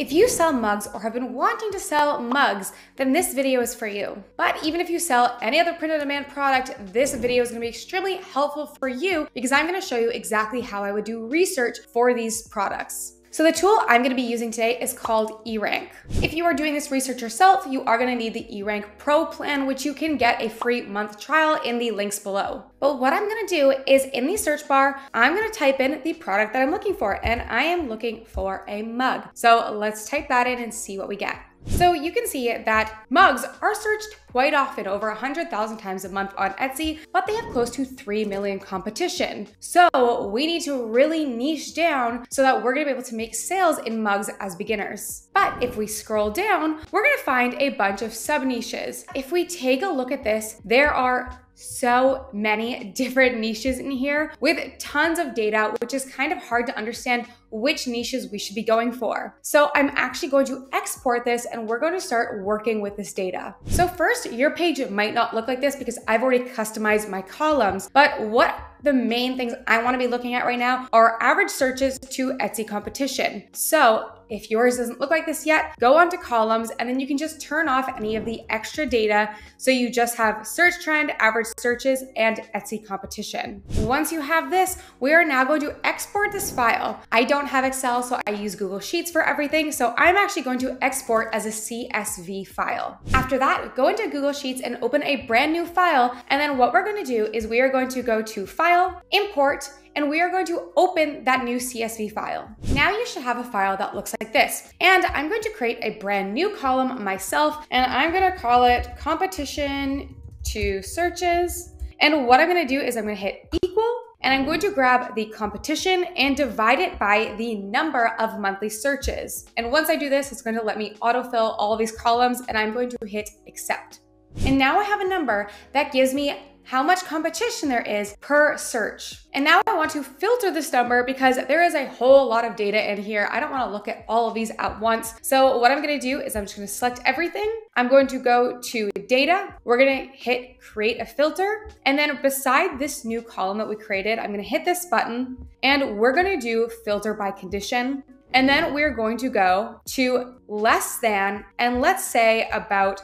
If you sell mugs or have been wanting to sell mugs, then this video is for you. But even if you sell any other print-on-demand product, this video is gonna be extremely helpful for you because I'm gonna show you exactly how I would do research for these products. So the tool I'm gonna be using today is called eRank. If you are doing this research yourself, you are gonna need the eRank Pro plan, which you can get a free month trial in the links below. But what I'm gonna do is in the search bar, I'm gonna type in the product that I'm looking for, and I am looking for a mug. So let's type that in and see what we get. So you can see that mugs are searched quite often, over 100,000 times a month on Etsy, but they have close to 3 million competition. So we need to really niche down so that we're gonna be able to make sales in mugs as beginners. But if we scroll down, we're gonna find a bunch of sub niches. If we take a look at this, there are so many different niches in here with tons of data, which is kind of hard to understand which niches we should be going for. So I'm actually going to export this and we're going to start working with this data. So first, your page might not look like this because I've already customized my columns, but what the main things I wanna be looking at right now are average searches to Etsy competition. So if yours doesn't look like this yet, go onto columns and then you can just turn off any of the extra data so you just have search trend, average searches, and Etsy competition. Once you have this, we are now going to export this file. I don't have Excel, so I use Google Sheets for everything, so I'm actually going to export as a CSV file. After that, go into Google Sheets and open a brand new file, and then what we're gonna do is we are going to go to File, Import, and we are going to open that new CSV file. Now you should have a file that looks like this. And I'm going to create a brand new column myself, and I'm gonna call it competition to searches. And what I'm gonna do is I'm gonna hit equal, and I'm going to grab the competition and divide it by the number of monthly searches. And once I do this, it's going to let me autofill all these columns, and I'm going to hit accept. And now I have a number that gives me how much competition there is per search. And now I want to filter this number because there is a whole lot of data in here. I don't want to look at all of these at once. So what I'm going to do is I'm just going to select everything. I'm going to go to data. We're going to hit create a filter. And then beside this new column that we created, I'm going to hit this button and we're going to do filter by condition. And then we're going to go to less than, and let's say about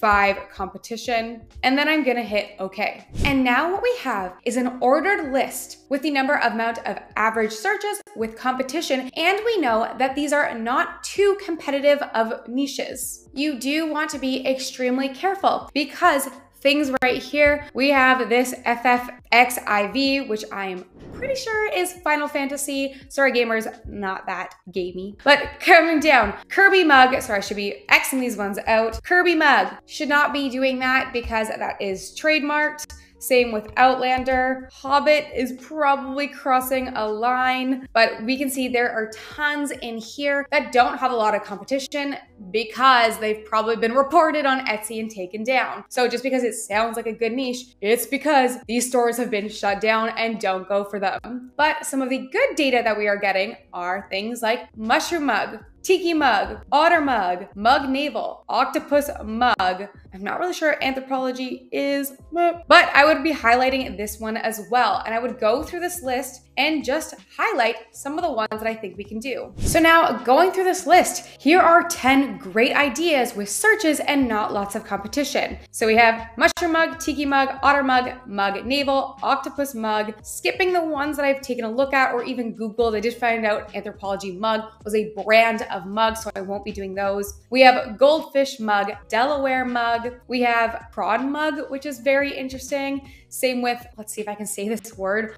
5 competition, and then I'm gonna hit okay. And now what we have is an ordered list with the number amount of average searches with competition, and we know that these are not too competitive of niches. You do want to be extremely careful because things right here, we have this FFXIV, which I'm pretty sure is Final Fantasy. Sorry gamers, not that gamey. But coming down, Kirby mug, sorry I should be Xing these ones out. Kirby mug, should not be doing that because that is trademarked. Same with Outlander. Hobbit is probably crossing a line, but we can see there are tons in here that don't have a lot of competition because they've probably been reported on Etsy and taken down. So just because it sounds like a good niche, it's because these stores have been shut down and don't go for them. But some of the good data that we are getting are things like mushroom mug, tiki mug, otter mug, mug navel, octopus mug. I'm not really sure anthropology is, but I would be highlighting this one as well. And I would go through this list and just highlight some of the ones that I think we can do. So now going through this list, here are 10 great ideas with searches and not lots of competition. So we have mushroom mug, tiki mug, otter mug, mug navel, octopus mug, skipping the ones that I've taken a look at or even Googled. I did find out anthropology mug was a brand of mugs, so I won't be doing those. We have goldfish mug, Delaware mug. We have prawn mug, which is very interesting. Same with, let's see if I can say this word,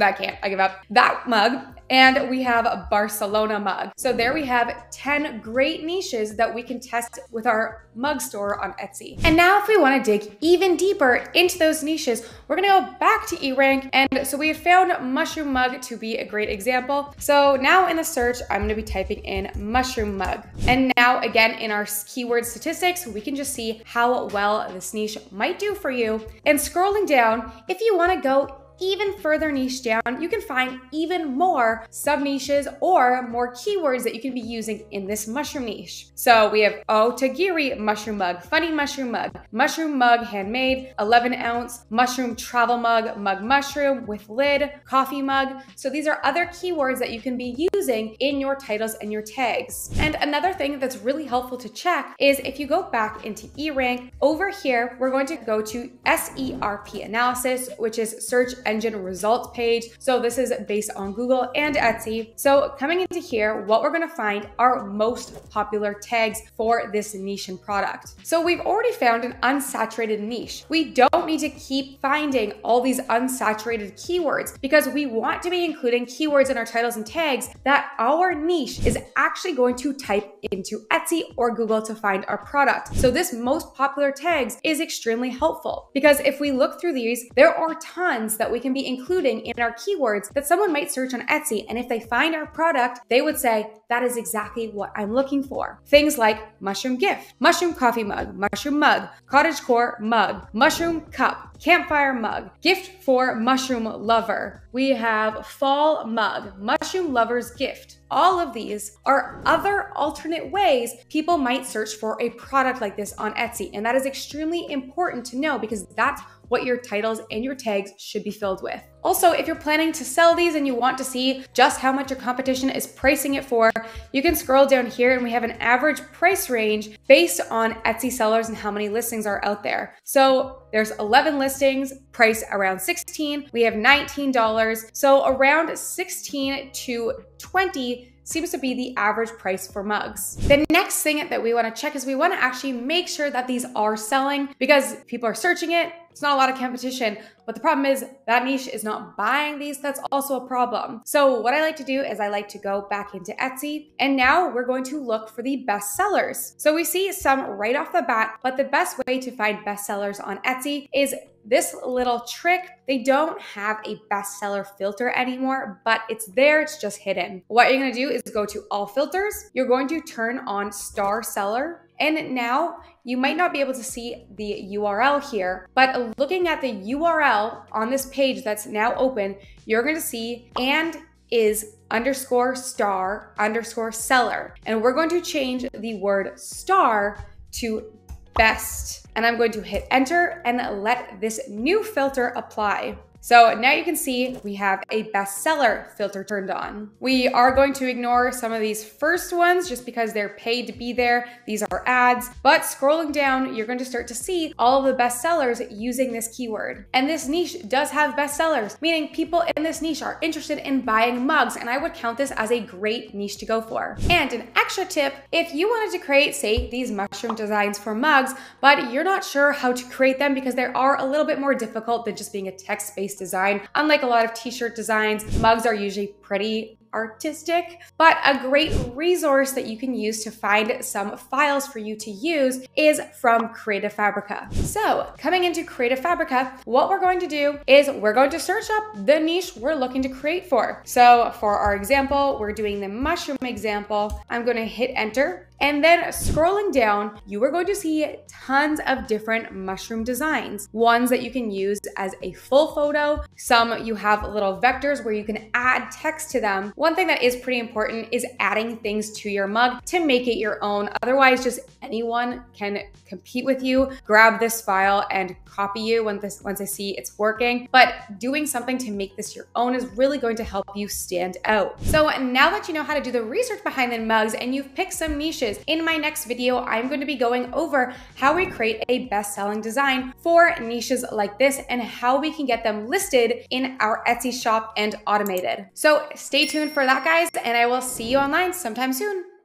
I can't, I give up, that mug. And we have a Barcelona mug. So there we have 10 great niches that we can test with our mug store on Etsy. And now if we wanna dig even deeper into those niches, we're gonna go back to eRank. And so we have found mushroom mug to be a great example. So now in the search, I'm gonna be typing in mushroom mug. And now again, in our keyword statistics, we can just see how well this niche might do for you. And scrolling down, if you wanna go even further niche down, you can find even more sub niches or more keywords that you can be using in this mushroom niche. So we have Otagiri mushroom mug, funny mushroom mug handmade, 11 ounce mushroom travel mug, mug mushroom with lid, coffee mug. So these are other keywords that you can be using in your titles and your tags. And another thing that's really helpful to check is if you go back into eRank, over here, we're going to go to SERP analysis, which is search engine results page. So this is based on Google and Etsy. So coming into here, what we're going to find are most popular tags for this niche and product. So we've already found an unsaturated niche. We don't need to keep finding all these unsaturated keywords because we want to be including keywords in our titles and tags that our niche is actually going to type into Etsy or Google to find our product. So this most popular tags is extremely helpful because if we look through these, there are tons that we can be including in our keywords that someone might search on Etsy. And if they find our product, they would say, that is exactly what I'm looking for. Things like mushroom gift, mushroom coffee mug, cottagecore mug, mushroom cup, campfire mug, gift for mushroom lover. We have fall mug, mushroom lover's gift. All of these are other alternate ways people might search for a product like this on Etsy. And that is extremely important to know because that's what your titles and your tags should be filled with. Also, if you're planning to sell these and you want to see just how much your competition is pricing it for, you can scroll down here and we have an average price range based on Etsy sellers and how many listings are out there. So there's 11 listings, price around $16. We have $19. So around $16 to $20 seems to be the average price for mugs. The next thing that we wanna check is we wanna actually make sure that these are selling because people are searching it. It's not a lot of competition, but the problem is that niche is not buying these. That's also a problem. So what I like to do is I like to go back into Etsy and now we're going to look for the best sellers. So we see some right off the bat, but the best way to find best sellers on Etsy is this little trick. They don't have a bestseller filter anymore, but it's there, it's just hidden. What you're gonna do is go to all filters. You're going to turn on star seller. And now you might not be able to see the URL here, but looking at the URL on this page that's now open, you're gonna see and is underscore star underscore seller. And we're going to change the word star to best. And I'm going to hit enter and let this new filter apply. So now you can see we have a bestseller filter turned on. We are going to ignore some of these first ones just because they're paid to be there. These are ads, but scrolling down, you're going to start to see all of the bestsellers using this keyword. And this niche does have bestsellers, meaning people in this niche are interested in buying mugs. And I would count this as a great niche to go for. And an extra tip, if you wanted to create, say, these mushroom designs for mugs, but you're not sure how to create them because they are a little bit more difficult than just being a text-based design. Unlike a lot of t-shirt designs, mugs are usually pretty artistic, but a great resource that you can use to find some files for you to use is from Creative Fabrica. So coming into Creative Fabrica, what we're going to do is we're going to search up the niche we're looking to create for. So for our example, we're doing the mushroom example. I'm going to hit enter. And then scrolling down, you are going to see tons of different mushroom designs. Ones that you can use as a full photo. Some you have little vectors where you can add text to them. One thing that is pretty important is adding things to your mug to make it your own. Otherwise, just anyone can compete with you, grab this file and copy you once they see it's working. But doing something to make this your own is really going to help you stand out. So now that you know how to do the research behind the mugs and you've picked some niches, in my next video, I'm going to be going over how we create a best-selling design for niches like this and how we can get them listed in our Etsy shop and automated. So stay tuned for that, guys, and I will see you online sometime soon.